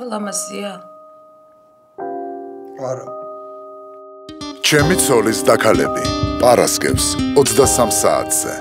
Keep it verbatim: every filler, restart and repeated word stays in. والله مسيا არა ჩემი ცოლის დაქალები პარასკევს ოცდასამი საათზე